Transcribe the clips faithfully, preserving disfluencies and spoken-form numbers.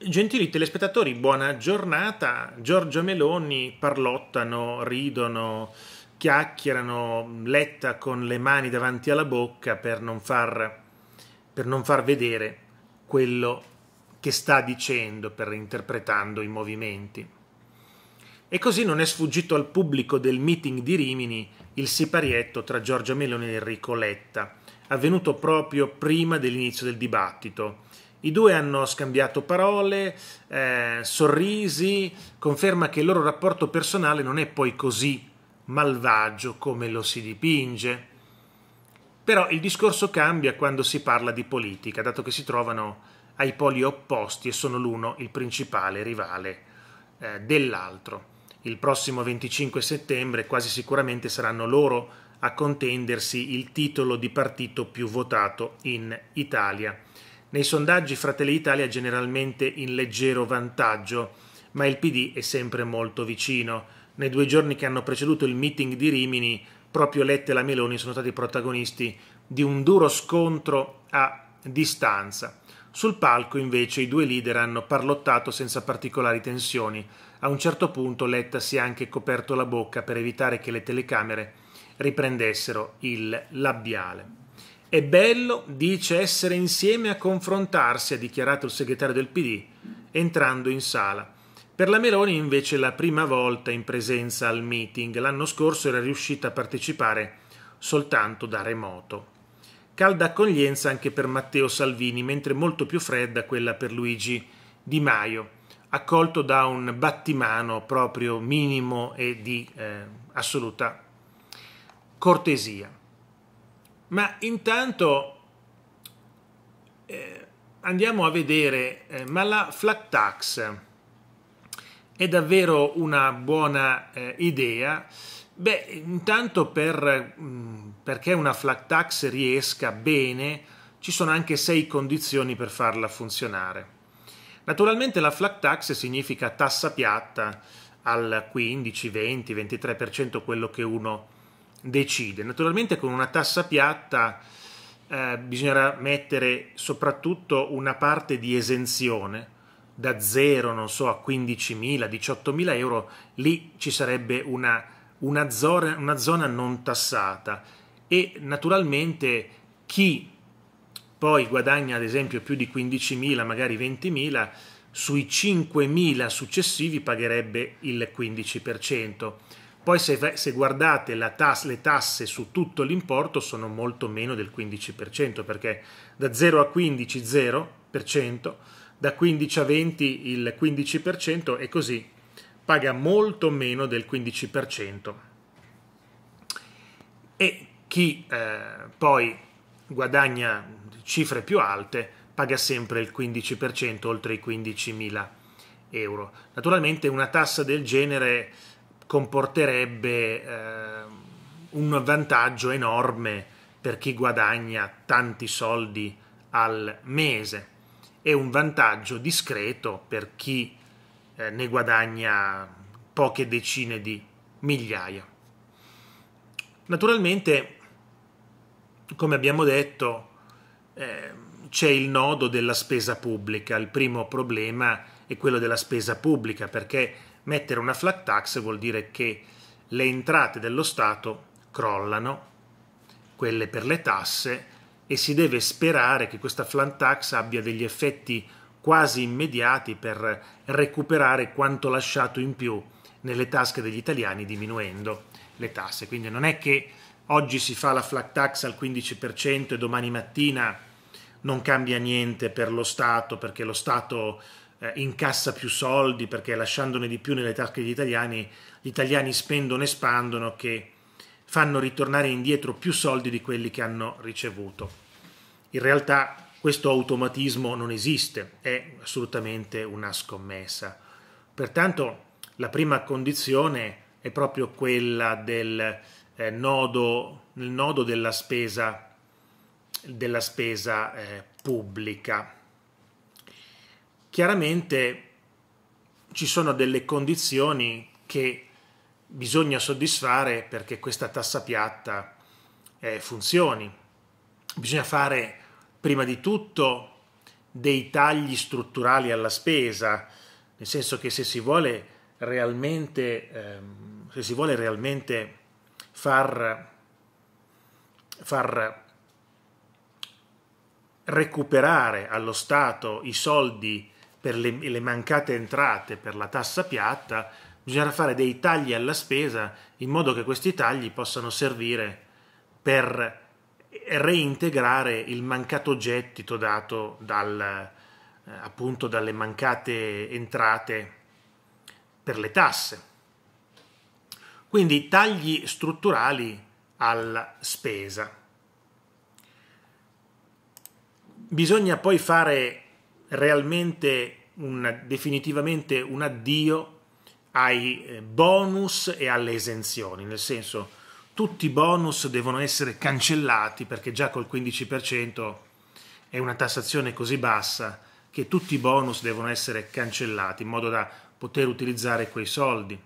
Gentili telespettatori, buona giornata. Giorgia Meloni, parlottano, ridono, chiacchierano, Letta con le mani davanti alla bocca per non far, per non far vedere quello che sta dicendo, per interpretando i movimenti. E così non è sfuggito al pubblico del meeting di Rimini il siparietto tra Giorgia Meloni e Enrico Letta, avvenuto proprio prima dell'inizio del dibattito. I due hanno scambiato parole, eh, sorrisi, conferma che il loro rapporto personale non è poi così malvagio come lo si dipinge. Però il discorso cambia quando si parla di politica, dato che si trovano ai poli opposti e sono l'uno il principale rivale eh, dell'altro. Il prossimo venticinque settembre quasi sicuramente saranno loro a contendersi il titolo di partito più votato in Italia. Nei sondaggi Fratelli Italia è generalmente in leggero vantaggio, ma il P D è sempre molto vicino. Nei due giorni che hanno preceduto il meeting di Rimini, proprio Letta e la Meloni sono stati protagonisti di un duro scontro a distanza. Sul palco, invece, i due leader hanno parlottato senza particolari tensioni. A un certo punto Letta si è anche coperto la bocca per evitare che le telecamere riprendessero il labiale. È bello, dice, essere insieme a confrontarsi, ha dichiarato il segretario del P D, entrando in sala. Per la Meloni invece è la prima volta in presenza al meeting. L'anno scorso era riuscita a partecipare soltanto da remoto. Calda accoglienza anche per Matteo Salvini, mentre molto più fredda quella per Luigi Di Maio, accolto da un battimano proprio minimo e di eh, assoluta cortesia. Ma intanto eh, andiamo a vedere, eh, ma la flat tax è davvero una buona eh, idea? Beh, intanto per, mh, perché una flat tax riesca bene, ci sono anche sei condizioni per farla funzionare. Naturalmente la flat tax significa tassa piatta al quindici, venti, ventitré per cento, quello che uno decide. Naturalmente con una tassa piatta eh, bisognerà mettere soprattutto una parte di esenzione da zero, non so, a quindicimila, diciottomila euro, lì ci sarebbe una, una, zona, una zona non tassata, e naturalmente chi poi guadagna ad esempio più di quindicimila, magari ventimila, sui cinquemila successivi pagherebbe il quindici per cento. Poi se, se guardate la tas- le tasse su tutto l'importo sono molto meno del quindici per cento, perché da zero a quindici zero per cento, da quindici a venti il quindici per cento, e così paga molto meno del quindici per cento. E chi eh, poi guadagna cifre più alte paga sempre il quindici per cento oltre i quindicimila euro. Naturalmente una tassa del genere comporterebbe eh, un vantaggio enorme per chi guadagna tanti soldi al mese e un vantaggio discreto per chi eh, ne guadagna poche decine di migliaia. Naturalmente, come abbiamo detto, eh, c'è il nodo della spesa pubblica. Il primo problema è quello della spesa pubblica, perché mettere una flat tax vuol dire che le entrate dello Stato crollano, quelle per le tasse, e si deve sperare che questa flat tax abbia degli effetti quasi immediati per recuperare quanto lasciato in più nelle tasche degli italiani diminuendo le tasse. Quindi non è che oggi si fa la flat tax al quindici per cento e domani mattina non cambia niente per lo Stato, perché lo Stato incassa più soldi, perché lasciandone di più nelle tasche degli italiani, gli italiani spendono e espandono, che fanno ritornare indietro più soldi di quelli che hanno ricevuto. In realtà questo automatismo non esiste, è assolutamente una scommessa. Pertanto la prima condizione è proprio quella del eh, nodo, il nodo della spesa, della spesa eh, pubblica. Chiaramente ci sono delle condizioni che bisogna soddisfare perché questa tassa piatta eh, funzioni. Bisogna fare prima di tutto dei tagli strutturali alla spesa, nel senso che se si vuole realmente, ehm, se si vuole realmente far, far recuperare allo Stato i soldi per le, le mancate entrate per la tassa piatta, bisognerà fare dei tagli alla spesa in modo che questi tagli possano servire per reintegrare il mancato gettito dato dal, appunto dalle mancate entrate per le tasse. Quindi tagli strutturali alla spesa. Bisogna poi fare realmente un, definitivamente un addio ai bonus e alle esenzioni, nel senso tutti i bonus devono essere cancellati, perché già col quindici per cento è una tassazione così bassa che tutti i bonus devono essere cancellati in modo da poter utilizzare quei soldi.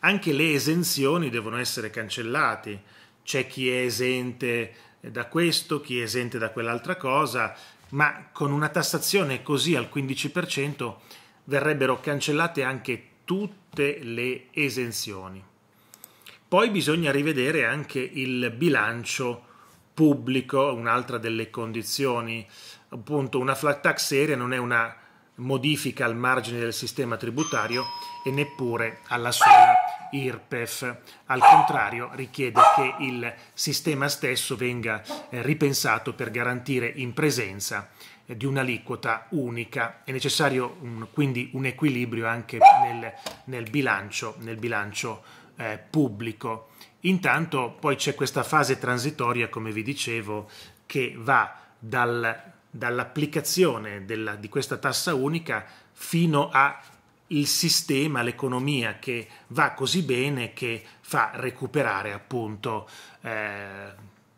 Anche le esenzioni devono essere cancellate, c'è chi è esente da questo, chi è esente da quell'altra cosa, ma con una tassazione così al quindici per cento verrebbero cancellate anche tutte le esenzioni. Poi bisogna rivedere anche il bilancio pubblico, un'altra delle condizioni. Appunto, una flat tax seria non è una modifica al margine del sistema tributario e neppure alla sola I R P E F. Al contrario, richiede che il sistema stesso venga ripensato per garantire in presenza di un'aliquota unica. È necessario un, quindi un equilibrio anche nel, nel bilancio, nel bilancio eh, pubblico. Intanto poi c'è questa fase transitoria, come vi dicevo, che va dal, dall'applicazione di questa tassa unica fino al sistema, all'economia che va così bene che fa recuperare appunto eh,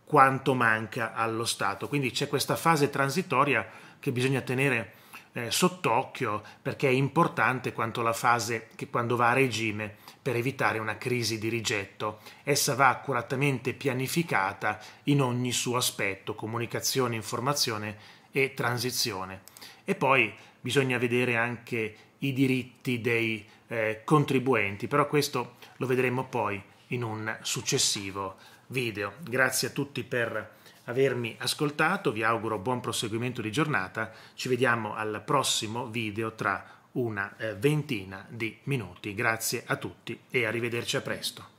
quanto manca allo Stato. Quindi c'è questa fase transitoria che bisogna tenere eh, sott'occhio, perché è importante quanto la fase che quando va a regime, per evitare una crisi di rigetto. Essa va accuratamente pianificata in ogni suo aspetto: comunicazione, informazione e transizione. E poi bisogna vedere anche i diritti dei eh, contribuenti, però questo lo vedremo poi in un successivo video. Grazie a tutti per avermi ascoltato, vi auguro buon proseguimento di giornata, ci vediamo al prossimo video tra una ventina di minuti. Grazie a tutti e arrivederci a presto.